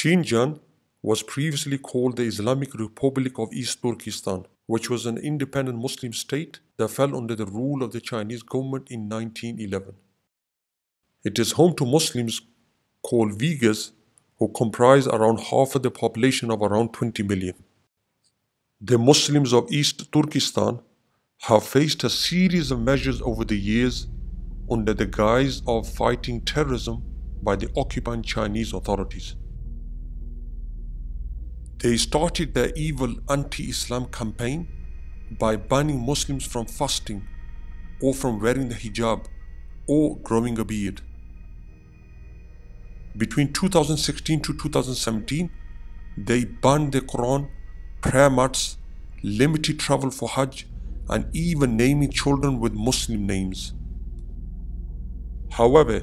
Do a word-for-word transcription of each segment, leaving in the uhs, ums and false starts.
Xinjiang was previously called the Islamic Republic of East Turkestan, which was an independent Muslim state that fell under the rule of the Chinese government in nineteen eleven. It is home to Muslims called Uyghurs, who comprise around half of the population of around twenty million. The Muslims of East Turkestan have faced a series of measures over the years under the guise of fighting terrorism by the occupying Chinese authorities. They started their evil anti-Islam campaign by banning Muslims from fasting or from wearing the hijab or growing a beard. Between two thousand sixteen to two thousand seventeen, they banned the Quran, prayer mats, limited travel for Hajj, and even naming children with Muslim names. However,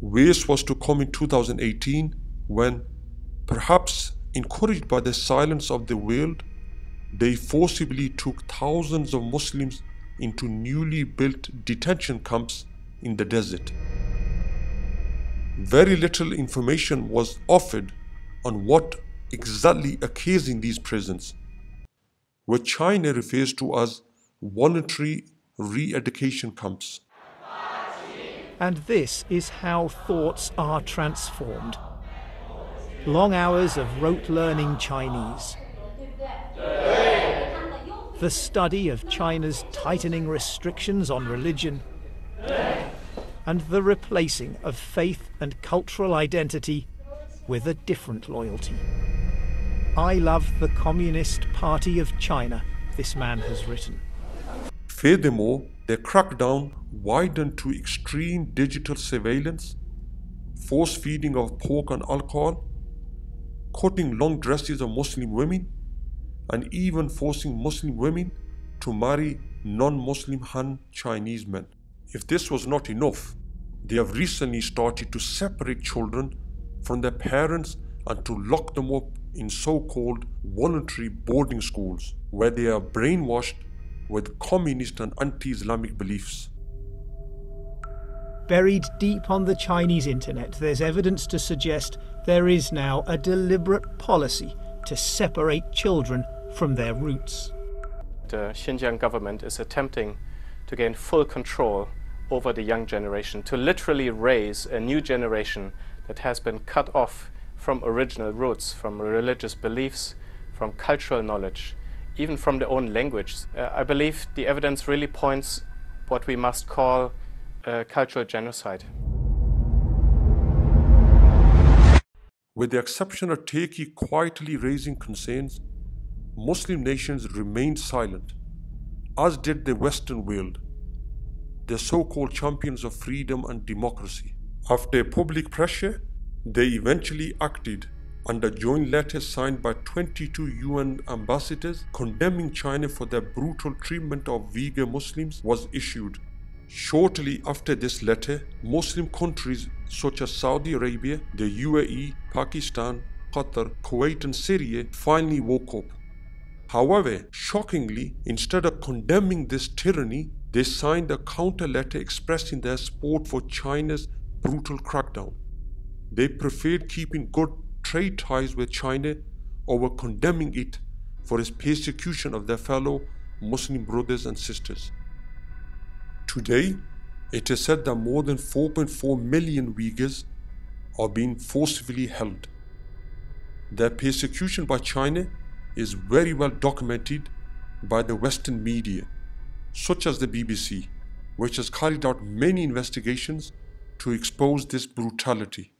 worse was to come in two thousand eighteen when, perhaps encouraged by the silence of the world, they forcibly took thousands of Muslims into newly built detention camps in the desert. Very little information was offered on what exactly occurs in these prisons, which China refers to as voluntary re-education camps. And this is how thoughts are transformed. Long hours of rote learning Chinese, the study of China's tightening restrictions on religion, and the replacing of faith and cultural identity with a different loyalty. I love the Communist Party of China, this man has written. Furthermore, their crackdown widened to extreme digital surveillance, force feeding of pork and alcohol, cutting long dresses of Muslim women, and even forcing Muslim women to marry non-Muslim Han Chinese men. If this was not enough, they have recently started to separate children from their parents and to lock them up in so-called voluntary boarding schools, where they are brainwashed with communist and anti-Islamic beliefs. Buried deep on the Chinese internet, there's evidence to suggest there is now a deliberate policy to separate children from their roots. The Xinjiang government is attempting to gain full control over the young generation, to literally raise a new generation that has been cut off from original roots, from religious beliefs, from cultural knowledge, even from their own language. Uh, I believe the evidence really points what we must call uh, cultural genocide. With the exception of Turkey quietly raising concerns, Muslim nations remained silent, as did the Western world, the so-called champions of freedom and democracy. After public pressure, they eventually acted under joint letters signed by twenty-two U N ambassadors condemning China for their brutal treatment of Uyghur Muslims was issued. Shortly after this letter, Muslim countries such as Saudi Arabia, the U A E, Pakistan, Qatar, Kuwait and Syria finally woke up. However, shockingly, instead of condemning this tyranny, they signed a counter letter expressing their support for China's brutal crackdown. They preferred keeping good trade ties with China over condemning it for its persecution of their fellow Muslim brothers and sisters. Today, it is said that more than four point four million Uyghurs are being forcefully held. Their persecution by China is very well documented by the Western media, such as the B B C, which has carried out many investigations to expose this brutality.